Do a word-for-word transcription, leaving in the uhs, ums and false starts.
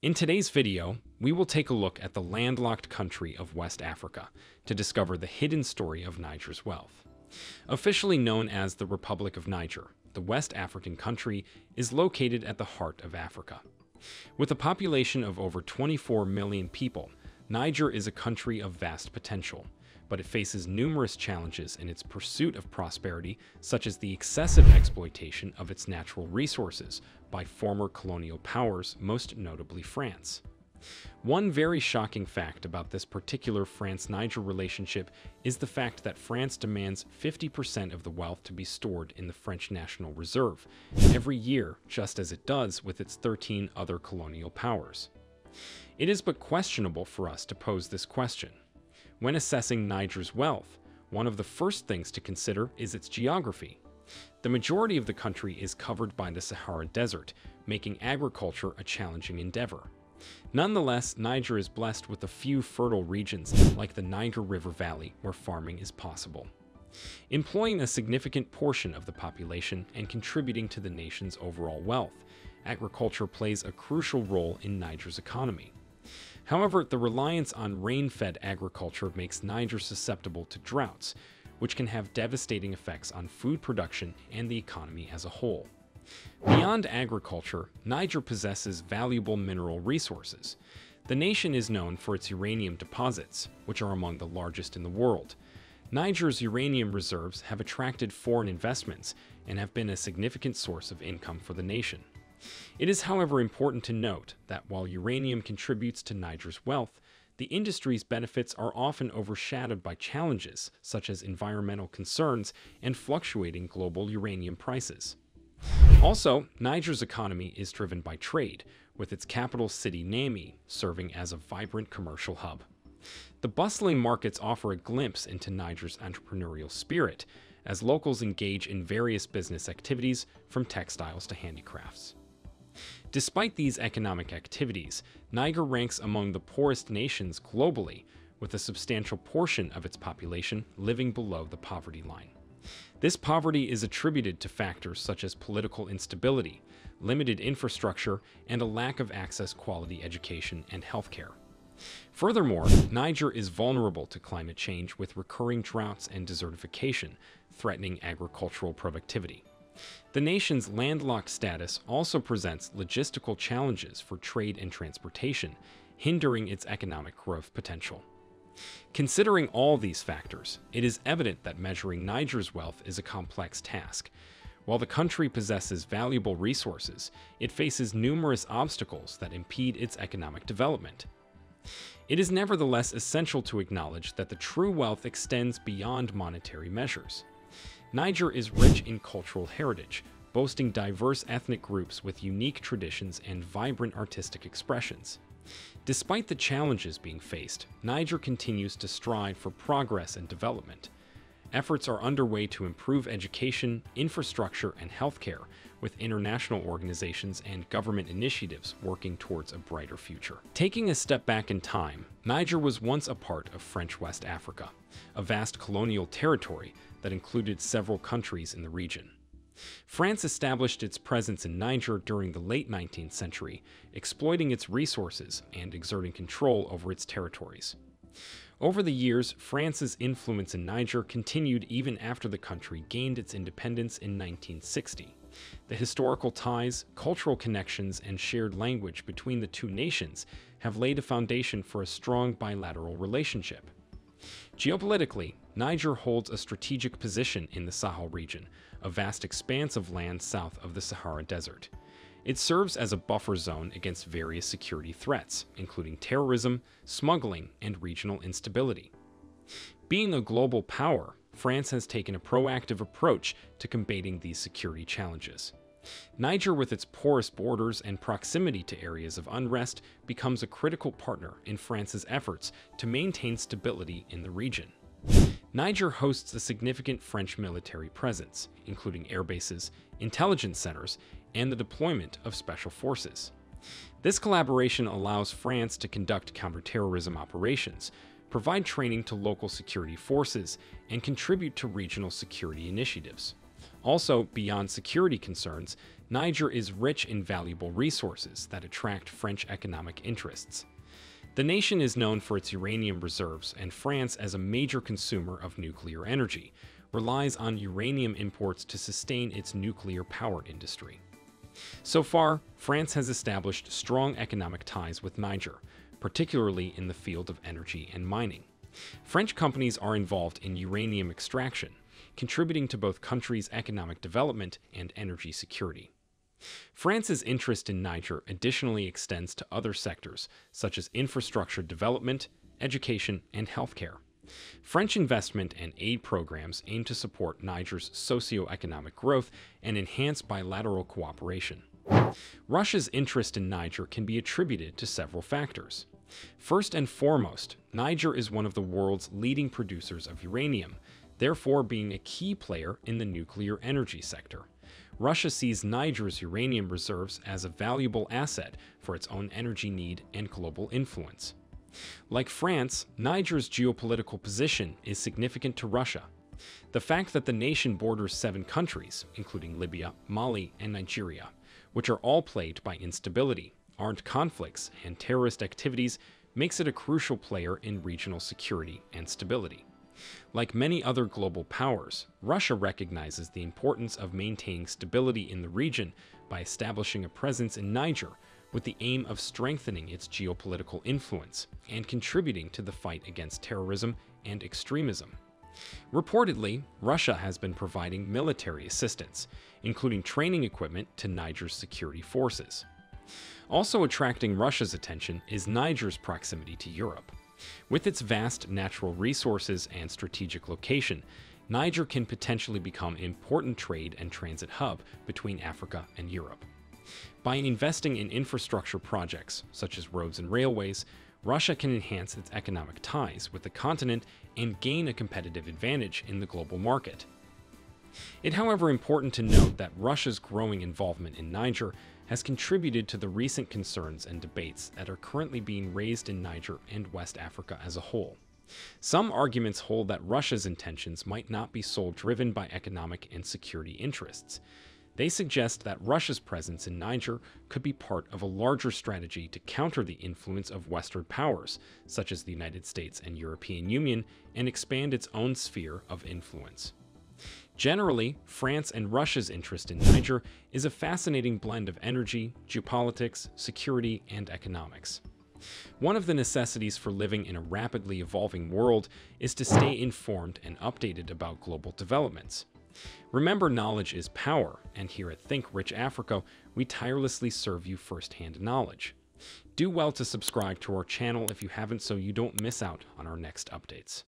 In today's video, we will take a look at the landlocked country of West Africa to discover the hidden story of Niger's wealth. Officially known as the Republic of Niger, the West African country is located at the heart of Africa. With a population of over twenty-four million people, Niger is a country of vast potential, but it faces numerous challenges in its pursuit of prosperity, such as the excessive exploitation of its natural resources by former colonial powers, most notably France. One very shocking fact about this particular France-Niger relationship is the fact that France demands fifty percent of the wealth to be stored in the French National Reserve every year, just as it does with its thirteen other colonial powers. It is but questionable for us to pose this question. When assessing Niger's wealth, one of the first things to consider is its geography. The majority of the country is covered by the Sahara Desert, making agriculture a challenging endeavor. Nonetheless, Niger is blessed with a few fertile regions like the Niger River Valley where farming is possible, employing a significant portion of the population and contributing to the nation's overall wealth. Agriculture plays a crucial role in Niger's economy. However, the reliance on rain-fed agriculture makes Niger susceptible to droughts, which can have devastating effects on food production and the economy as a whole. Beyond agriculture, Niger possesses valuable mineral resources. The nation is known for its uranium deposits, which are among the largest in the world. Niger's uranium reserves have attracted foreign investments and have been a significant source of income for the nation. It is, however, important to note that while uranium contributes to Niger's wealth, the industry's benefits are often overshadowed by challenges such as environmental concerns and fluctuating global uranium prices. Also, Niger's economy is driven by trade, with its capital city Niamey serving as a vibrant commercial hub. The bustling markets offer a glimpse into Niger's entrepreneurial spirit, as locals engage in various business activities from textiles to handicrafts. Despite these economic activities, Niger ranks among the poorest nations globally, with a substantial portion of its population living below the poverty line. This poverty is attributed to factors such as political instability, limited infrastructure, and a lack of access to quality education and healthcare. Furthermore, Niger is vulnerable to climate change with recurring droughts and desertification, threatening agricultural productivity. The nation's landlocked status also presents logistical challenges for trade and transportation, hindering its economic growth potential. Considering all these factors, it is evident that measuring Niger's wealth is a complex task. While the country possesses valuable resources, it faces numerous obstacles that impede its economic development. It is nevertheless essential to acknowledge that the true wealth extends beyond monetary measures. Niger is rich in cultural heritage, boasting diverse ethnic groups with unique traditions and vibrant artistic expressions. Despite the challenges being faced, Niger continues to strive for progress and development. Efforts are underway to improve education, infrastructure, and healthcare, with international organizations and government initiatives working towards a brighter future. Taking a step back in time, Niger was once a part of French West Africa, a vast colonial territory that included several countries in the region. France established its presence in Niger during the late nineteenth century, exploiting its resources and exerting control over its territories. Over the years, France's influence in Niger continued even after the country gained its independence in nineteen sixty. The historical ties, cultural connections, and shared language between the two nations have laid a foundation for a strong bilateral relationship. Geopolitically, Niger holds a strategic position in the Sahel region, a vast expanse of land south of the Sahara Desert. It serves as a buffer zone against various security threats, including terrorism, smuggling, and regional instability. Being a global power, France has taken a proactive approach to combating these security challenges. Niger, with its porous borders and proximity to areas of unrest, becomes a critical partner in France's efforts to maintain stability in the region. Niger hosts a significant French military presence, including airbases, intelligence centers, and the deployment of special forces. This collaboration allows France to conduct counterterrorism operations, provide training to local security forces, and contribute to regional security initiatives, Also, beyond security concerns, Niger is rich in valuable resources that attract French economic interests. The nation is known for its uranium reserves, and France, as a major consumer of nuclear energy, relies on uranium imports to sustain its nuclear power industry. So far, France has established strong economic ties with Niger, particularly in the field of energy and mining. French companies are involved in uranium extraction, contributing to both countries' economic development and energy security. France's interest in Niger additionally extends to other sectors, such as infrastructure development, education, and healthcare. French investment and aid programs aim to support Niger's socio-economic growth and enhance bilateral cooperation. Russia's interest in Niger can be attributed to several factors. First and foremost, Niger is one of the world's leading producers of uranium, therefore being a key player in the nuclear energy sector. Russia sees Niger's uranium reserves as a valuable asset for its own energy need and global influence. Like France, Niger's geopolitical position is significant to Russia. The fact that the nation borders seven countries, including Libya, Mali, and Nigeria, which are all plagued by instability, armed conflicts, and terrorist activities, makes it a crucial player in regional security and stability. Like many other global powers, Russia recognizes the importance of maintaining stability in the region by establishing a presence in Niger, with the aim of strengthening its geopolitical influence and contributing to the fight against terrorism and extremism. Reportedly, Russia has been providing military assistance, including training equipment to Niger's security forces. Also attracting Russia's attention is Niger's proximity to Europe. With its vast natural resources and strategic location, Niger can potentially become an important trade and transit hub between Africa and Europe. By investing in infrastructure projects, such as roads and railways, Russia can enhance its economic ties with the continent and gain a competitive advantage in the global market. It's, however, important to note that Russia's growing involvement in Niger has contributed to the recent concerns and debates that are currently being raised in Niger and West Africa as a whole. Some arguments hold that Russia's intentions might not be solely driven by economic and security interests. They suggest that Russia's presence in Niger could be part of a larger strategy to counter the influence of Western powers, such as the United States and European Union, and expand its own sphere of influence. Generally, France and Russia's interest in Niger is a fascinating blend of energy, geopolitics, security, and economics. One of the necessities for living in a rapidly evolving world is to stay informed and updated about global developments. Remember, knowledge is power, and here at Think Rich Africa, we tirelessly serve you first-hand knowledge. Do well to subscribe to our channel if you haven't so you don't miss out on our next updates.